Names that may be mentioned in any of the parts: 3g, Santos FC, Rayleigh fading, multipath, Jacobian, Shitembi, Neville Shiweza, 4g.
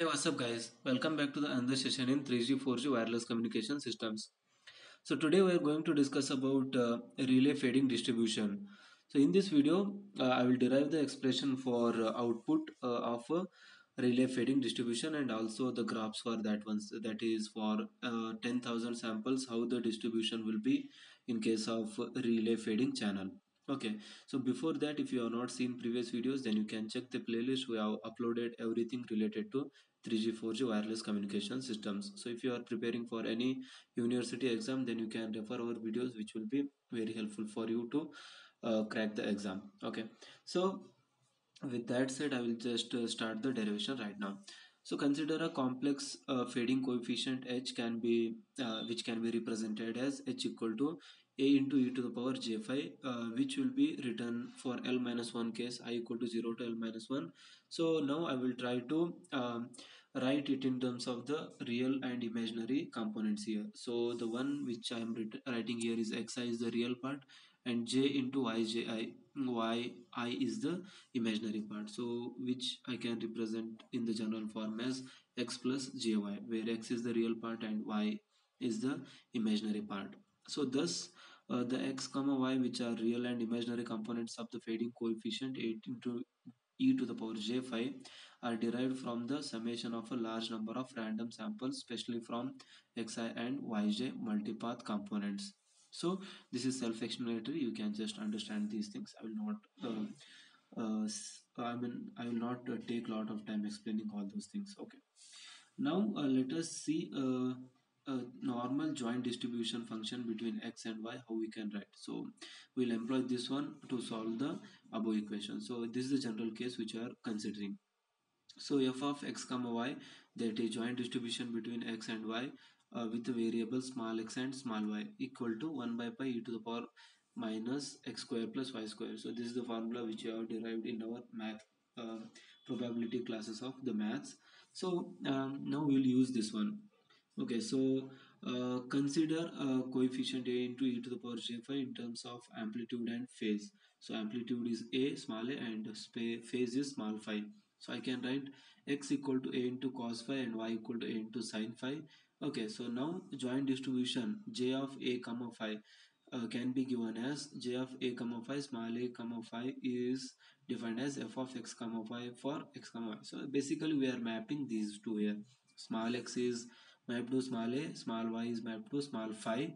Hey, what's up guys, welcome back to the another session in 3g 4g wireless communication systems. So today we are going to discuss about Rayleigh fading distribution. So in this video I will derive the expression for output of Rayleigh fading distribution and also the graphs for that one, that is for 10,000 samples how the distribution will be in case of Rayleigh fading channel. Okay, so before that, if you have not seen previous videos, then you can check the playlist. We have uploaded everything related to 3G 4G wireless communication systems. So if you are preparing for any university exam, then you can refer our videos, which will be very helpful for you to crack the exam. Okay, so with that said, I will just start the derivation right now. So consider a complex fading coefficient h can be which can be represented as h equal to a into e to the power j5, which will be written for L-1 case I equal to 0 to L-1. So now I will try to write it in terms of the real and imaginary components here. So the one which I am writing here is xi is the real part and j into yi is the imaginary part, so which I can represent in the general form as x plus jy, where x is the real part and y is the imaginary part. So thus the x comma y, which are real and imaginary components of the fading coefficient 8 into e to the power j5, are derived from the summation of a large number of random samples, especially from xi and yj multipath components. So this is self-explanatory, you can just understand these things. I will not take a lot of time explaining all those things. Okay, now let us see a normal joint distribution function between x and y, how we can write. So we'll employ this one to solve the above equation. So this is the general case which we are considering. So f of x comma y, that is joint distribution between x and y with the variable small x and small y, equal to 1 by pi e to the power minus x square plus y square. So this is the formula which we have derived in our math probability classes of the maths. So now we'll use this one. Okay, so consider coefficient a into e to the power j5 in terms of amplitude and phase. So amplitude is a small a and phase is small phi. So I can write x equal to a into cos phi and y equal to a into sin phi. Okay, so now joint distribution j of a comma phi can be given as j of a comma phi small a comma phi is defined as f of x comma phi for x comma y. So basically we are mapping these two here. Small x is mapped to small a, small y is mapped to small phi,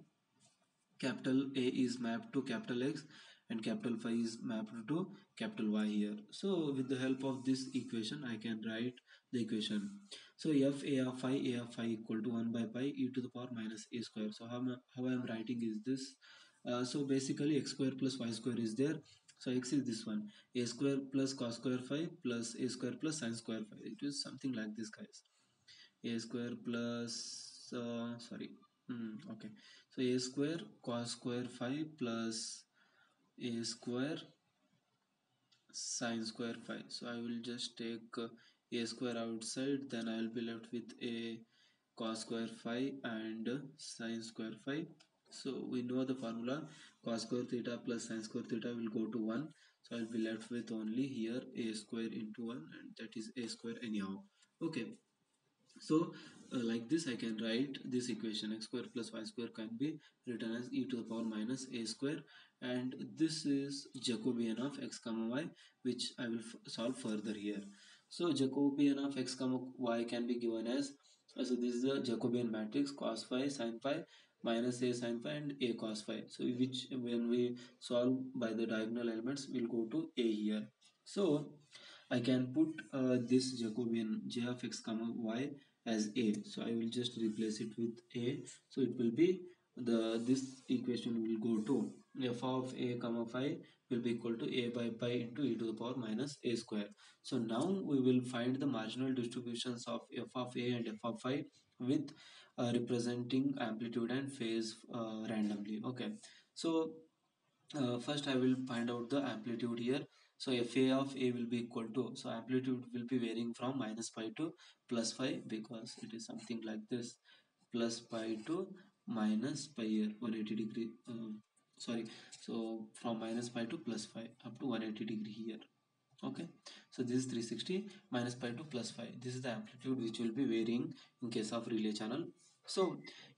capital A is mapped to capital X and capital phi is mapped to capital Y here. So with the help of this equation I can write the equation. So f a of phi equal to 1 by pi e to the power minus a square. So how I am writing is this. So basically x square plus y square is there. So x is this one, a square plus cos square phi plus a square plus sin square phi. It is something like this guys. A square plus okay, so a square cos square phi plus a square sin square phi. So I will just take a square outside, then I will be left with a cos square phi and sin square phi. So we know the formula, cos square theta plus sin square theta will go to 1. So I will be left with only here a square into 1, and that is a square anyhow. Okay, so like this I can write this equation. X square plus y square can be written as e to the power minus a square, and this is Jacobian of x comma y, which I will solve further here. So Jacobian of x comma y can be given as, so this is the Jacobian matrix, cos phi sin phi minus a sin phi and a cos phi. So which when we solve by the diagonal elements will go to a here. So I can put this Jacobian j of x comma y as a. So I will just replace it with a. So it will be this equation will go to f of a comma phi will be equal to a by pi into e to the power minus a square. So now we will find the marginal distributions of f of a and f of phi with representing amplitude and phase randomly. Okay, so first I will find out the amplitude here. So f a of a will be equal to, so amplitude will be varying from minus pi to plus pi, because it is something like this, plus pi to minus pi here 180 degree so from minus pi to plus pi up to 180 degree here. Okay, so this is 360 minus pi to plus phi. This is the amplitude which will be varying in case of Rayleigh channel. So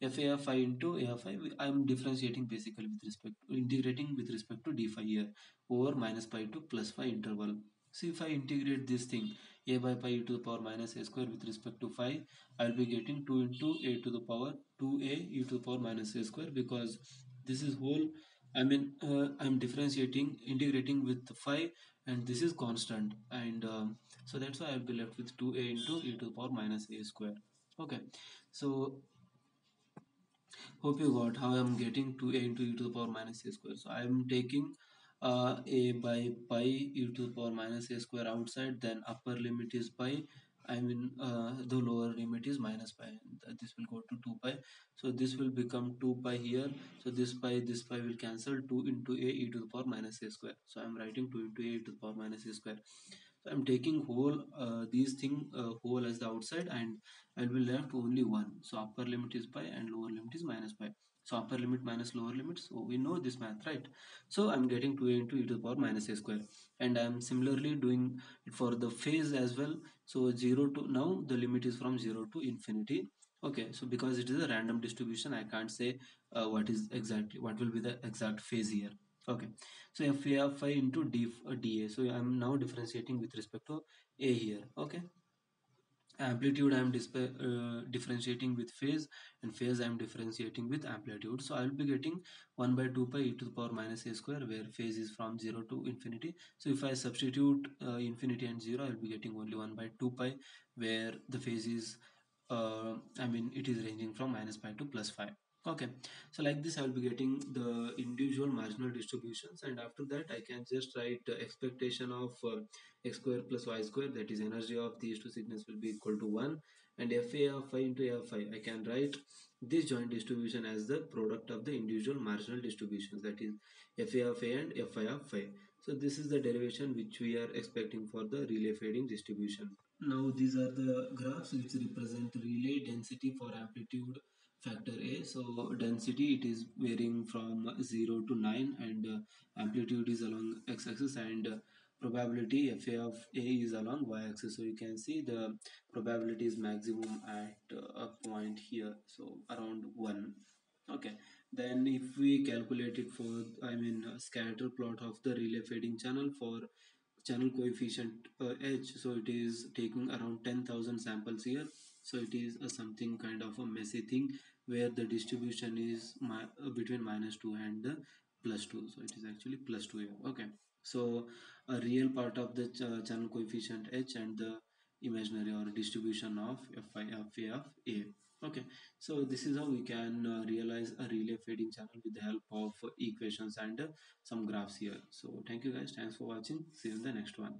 f(a)(phi) into a(phi), I am differentiating basically with respect to integrating with respect to d phi here over minus pi to plus phi interval. So if I integrate this thing a by pi e to the power minus a square with respect to phi, I will be getting 2 into a to the power 2a e to the power minus a square, because this is whole, I mean I am differentiating integrating with phi and this is constant, and so that's why I will be left with 2a into e to the power minus a square. Okay, so hope you got how I am getting 2a into e to the power minus a square. So I am taking a by pi e to the power minus a square outside, then upper limit is pi, I mean the lower limit is minus pi, and this will go to 2 pi, so this will become 2 pi here, so this pi will cancel, 2 into a e to the power minus a square. So I am writing 2 into a e to the power minus a square. So I am taking whole these thing whole as the outside, and I will be left only one, so upper limit is pi and lower limit is minus pi. So upper limit minus lower limit, so we know this math, right? So I am getting 2a into e to the power minus a square, and I am similarly doing it for the phase as well. So 0 to, now the limit is from 0 to infinity. Okay, so because it is a random distribution, I can't say what will be the exact phase here. Okay, so f(a) of phi into dA, so I am now differentiating with respect to a here. Okay, amplitude I am differentiating with phase, and phase I am differentiating with amplitude. So I will be getting 1 by 2 pi e to the power minus a square, where phase is from 0 to infinity. So if I substitute infinity and 0, I will be getting only 1 by 2 pi, where the phase is I mean it is ranging from minus pi to plus pi. Okay, so like this I will be getting the individual marginal distributions, and after that I can just write expectation of x square plus y square, that is energy of these two signals will be equal to 1, and f(a) of phi into a of phi, I can write this joint distribution as the product of the individual marginal distributions, that is f(a) of a and f(i) of phi. So this is the derivation which we are expecting for the Rayleigh fading distribution. Now these are the graphs which represent Rayleigh density for amplitude factor A. So density, it is varying from 0 to 9, and amplitude is along x-axis, and probability f(a) of A is along y-axis. So you can see the probability is maximum at a point here, so around 1. Okay, then if we calculate it for, I mean scatter plot of the Rayleigh fading channel for channel coefficient H, so it is taking around 10,000 samples here. So it is something kind of a messy thing, where the distribution is between minus 2 and plus 2. So it is actually plus 2 here. Okay, so a real part of the channel coefficient H and the imaginary or distribution of f(a) of A. Okay, so this is how we can realize a Rayleigh fading channel with the help of equations and some graphs here. So thank you guys, thanks for watching, see you in the next one.